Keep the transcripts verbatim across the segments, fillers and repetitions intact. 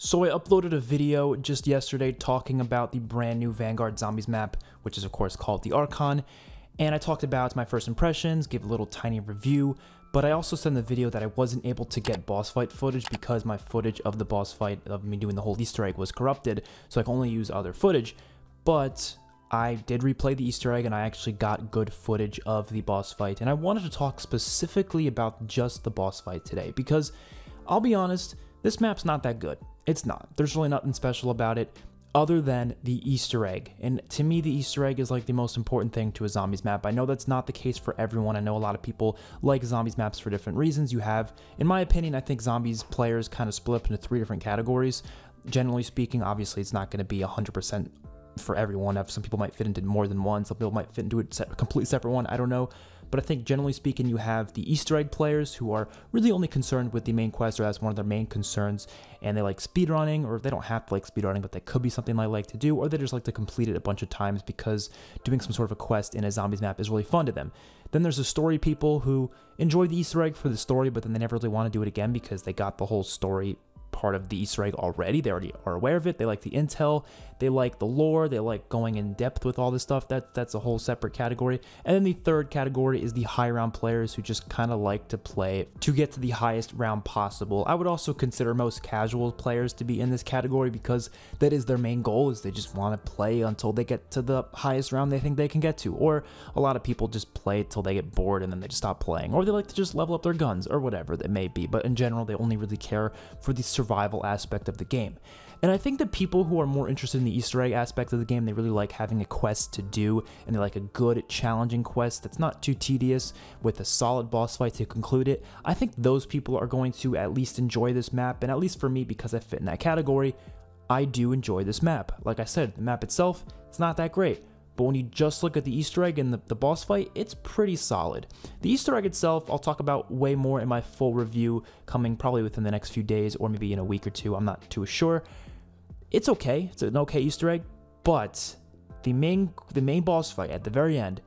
So I uploaded a video just yesterday talking about the brand new Vanguard Zombies map, which is of course called the Archon, and I talked about my first impressions, gave a little tiny review, but I also said in the video that I wasn't able to get boss fight footage because my footage of the boss fight of me doing the whole Easter egg was corrupted, so I can only use other footage, but I did replay the Easter egg and I actually got good footage of the boss fight, and I wanted to talk specifically about just the boss fight today because, I'll be honest, this map's not that good. It's not. There's really nothing special about it other than the Easter egg. And to me, the Easter egg is like the most important thing to a zombies map. I know that's not the case for everyone. I know a lot of people like zombies maps for different reasons. You have, in my opinion, I think zombies players kind of split up into three different categories. Generally speaking, obviously it's not going to be one hundred percent for everyone. Some people might fit into more than one. Some people might fit into a completely separate one. I don't know. But I think generally speaking, you have the Easter egg players who are really only concerned with the main quest, or that's one of their main concerns, and they like speedrunning, or they don't have to like speedrunning, but that could be something they like to do, or they just like to complete it a bunch of times because doing some sort of a quest in a zombies map is really fun to them. Then there's the story people who enjoy the Easter egg for the story, but then they never really want to do it again because they got the whole story part of the Easter egg already. They already are aware of it. They like the intel, they like the lore, they like going in depth with all this stuff. That that's a whole separate category. And then the third category is the high round players who just kind of like to play to get to the highest round possible. I would also consider most casual players to be in this category because that is their main goal, is they just want to play until they get to the highest round they think they can get to. Or a lot of people just play till they get bored and then they just stop playing, or they like to just level up their guns or whatever that may be. But in general, they only really care for the survival aspect of the game. And I think that people who are more interested in the Easter egg aspect of the game, they really like having a quest to do, and they like a good, challenging quest that's not too tedious with a solid boss fight to conclude it. I think those people are going to at least enjoy this map, and at least for me, because I fit in that category, I do enjoy this map. Like I said, the map itself, it's not that great. But when you just look at the Easter egg and the, the boss fight, it's pretty solid. The Easter egg itself, I'll talk about way more in my full review coming probably within the next few days or maybe in a week or two. I'm not too sure. It's okay. It's an okay Easter egg, but the main the main boss fight at the very end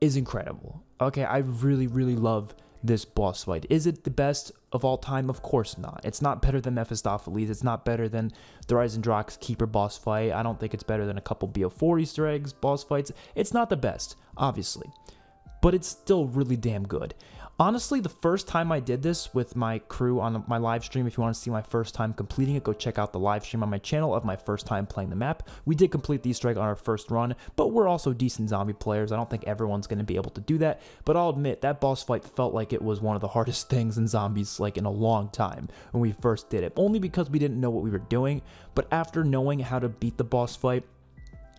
is incredible. Okay, I really, really love this boss fight. Is it the best of all time? Of course not. It's not better than Mephistopheles. It's not better than the Rise and Drox Keeper boss fight. I don't think it's better than a couple B O four Easter eggs boss fights. It's not the best, obviously, but it's still really damn good. Honestly, the first time I did this with my crew on my live stream, if you want to see my first time completing it, go check out the live stream on my channel of my first time playing the map. We did complete the Easter egg on our first run, but we're also decent zombie players. I don't think everyone's going to be able to do that, but I'll admit that boss fight felt like it was one of the hardest things in zombies like in a long time when we first did it, only because we didn't know what we were doing. But after knowing how to beat the boss fight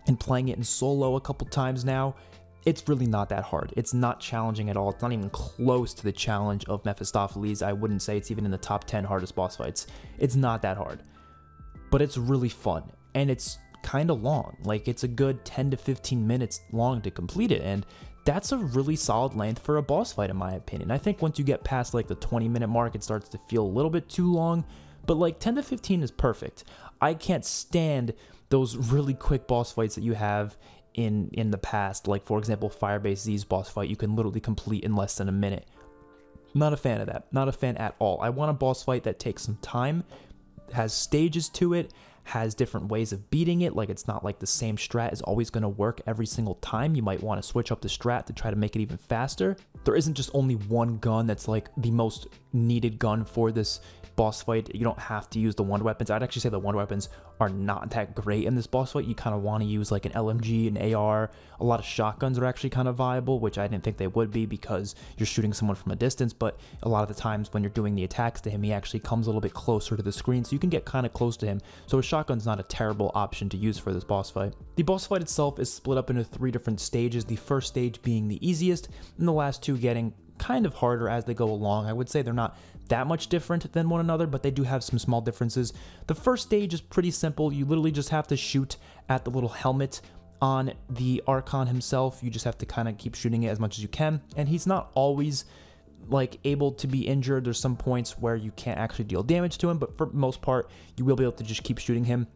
and playing it in solo a couple times now, it's really not that hard. It's not challenging at all. It's not even close to the challenge of Mephistopheles. I wouldn't say it's even in the top ten hardest boss fights. It's not that hard, but it's really fun. And it's kind of long. Like, it's a good ten to fifteen minutes long to complete it. And that's a really solid length for a boss fight, in my opinion. I think once you get past like the twenty minute mark, it starts to feel a little bit too long, but like ten to fifteen is perfect. I can't stand those really quick boss fights that you have in in the past, like for example Firebase Z's boss fight. You can literally complete in less than a minute. Not a fan of that. Not a fan at all. I want a boss fight that takes some time, has stages to it, has different ways of beating it. Like, it's not like the same strat is always going to work every single time. You might want to switch up the strat to try to make it even faster. There isn't just only one gun that's like the most needed gun for this boss fight. You don't have to use the wand weapons. I'd actually say the wand weapons are not that great in this boss fight. You kind of want to use like an L M G, an A R. A lot of shotguns are actually kind of viable, which I didn't think they would be because you're shooting someone from a distance, but a lot of the times when you're doing the attacks to him, he actually comes a little bit closer to the screen, so you can get kind of close to him. So a shotgun's not a terrible option to use for this boss fight. The boss fight itself is split up into three different stages, the first stage being the easiest, and the last two getting kind of harder as they go along. I would say they're not that much different than one another, but they do have some small differences. The first stage is pretty simple. You literally just have to shoot at the little helmet on the Archon himself. You just have to kind of keep shooting it as much as you can, and he's not always like able to be injured. There's some points where you can't actually deal damage to him, but for most part, you will be able to just keep shooting him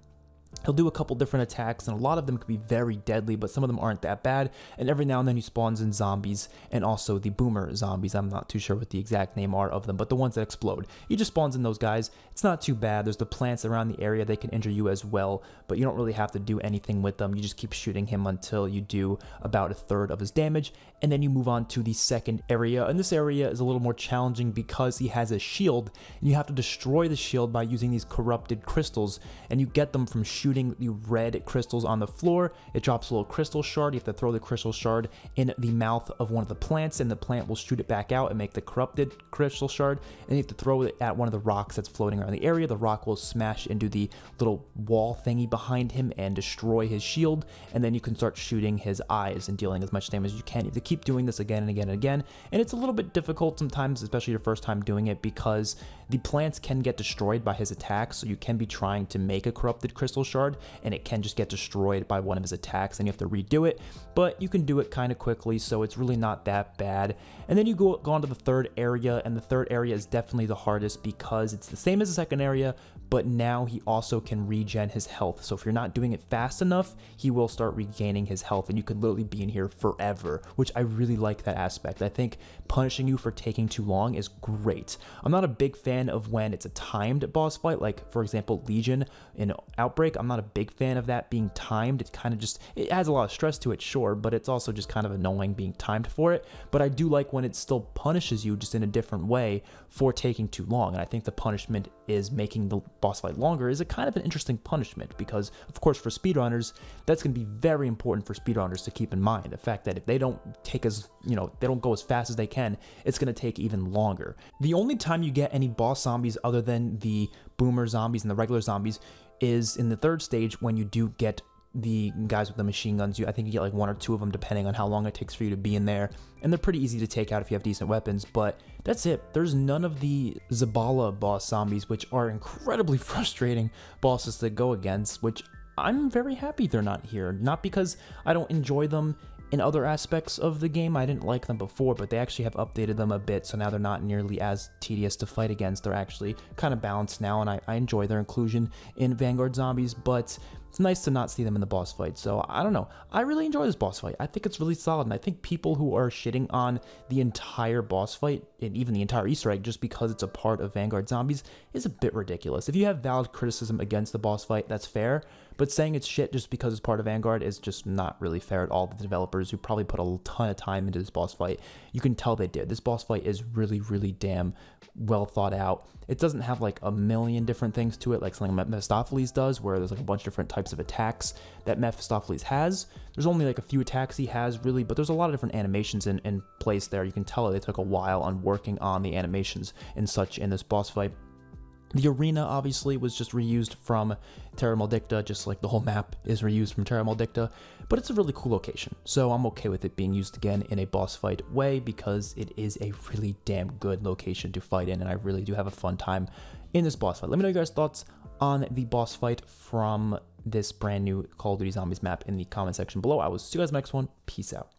He'll do a couple different attacks, and a lot of them could be very deadly, but some of them aren't that bad. And every now and then he spawns in zombies, and also the boomer zombies. I'm not too sure what the exact name are of them, but the ones that explode. He just spawns in those guys. It's not too bad. There's the plants around the area. They can injure you as well, but you don't really have to do anything with them. You just keep shooting him until you do about a third of his damage, and then you move on to the second area. And this area is a little more challenging because he has a shield, and you have to destroy the shield by using these corrupted crystals, and you get them from shooting the red crystals on the floor. It drops a little crystal shard. You have to throw the crystal shard in the mouth of one of the plants, and the plant will shoot it back out and make the corrupted crystal shard, and you have to throw it at one of the rocks that's floating around the area. The rock will smash into the little wall thingy behind him and destroy his shield, and then you can start shooting his eyes and dealing as much damage as you can. You have to keep doing this again and again and again, and it's a little bit difficult sometimes, especially your first time doing it, because the plants can get destroyed by his attacks, so you can be trying to make a corrupted crystal shard, and it can just get destroyed by one of his attacks, and you have to redo it, but you can do it kind of quickly, so it's really not that bad. And then you go, go on to the third area, and the third area is definitely the hardest because it's the same as the second area, but now he also can regen his health. So if you're not doing it fast enough, he will start regaining his health, and you could literally be in here forever, which I really like that aspect. I think punishing you for taking too long is great. I'm not a big fan of when it's a timed boss fight, like for example Legion in Outbreak. I'm not a big fan of that being timed. It kind of just, it adds a lot of stress to it, sure, but it's also just kind of annoying being timed for it. But I do like when it still punishes you just in a different way for taking too long, and I think the punishment is making the boss fight longer is a kind of an interesting punishment because, of course, for speedrunners, that's going to be very important for speedrunners to keep in mind. The fact that if they don't take as, you know, they don't go as fast as they can, it's going to take even longer. The only time you get any boss zombies other than the boomer zombies and the regular zombies is in the third stage when you do get the guys with the machine guns. You, I think you get like one or two of them depending on how long it takes for you to be in there, and they're pretty easy to take out if you have decent weapons, but that's it. There's none of the Zabala boss zombies, which are incredibly frustrating bosses to go against, which I'm very happy they're not here. Not because I don't enjoy them in other aspects of the game. I didn't like them before, but they actually have updated them a bit, so now they're not nearly as tedious to fight against. They're actually kind of balanced now, and I, I enjoy their inclusion in Vanguard Zombies, but it's nice to not see them in the boss fight. So I don't know. I really enjoy this boss fight. I think it's really solid, and I think people who are shitting on the entire boss fight and even the entire Easter egg just because it's a part of Vanguard Zombies is a bit ridiculous. If you have valid criticism against the boss fight, that's fair, but saying it's shit just because it's part of Vanguard is just not really fair at all. The developers who probably put a ton of time into this boss fight, you can tell they did. This boss fight is really, really damn well thought out. It doesn't have like a million different things to it like something Mephistopheles does, where there's like a bunch of different types types of attacks that Mephistopheles has. There's only like a few attacks he has really, but there's a lot of different animations in, in place there. You can tell they took a while on working on the animations and such in this boss fight. The arena obviously was just reused from Terra Maldicta, just like the whole map is reused from Terra Maldicta, but it's a really cool location, so I'm okay with it being used again in a boss fight way because it is a really damn good location to fight in, and I really do have a fun time in this boss fight. Let me know your guys' thoughts on the boss fight from this brand new Call of Duty Zombies map in the comment section below. I will see you guys in the next one. Peace out.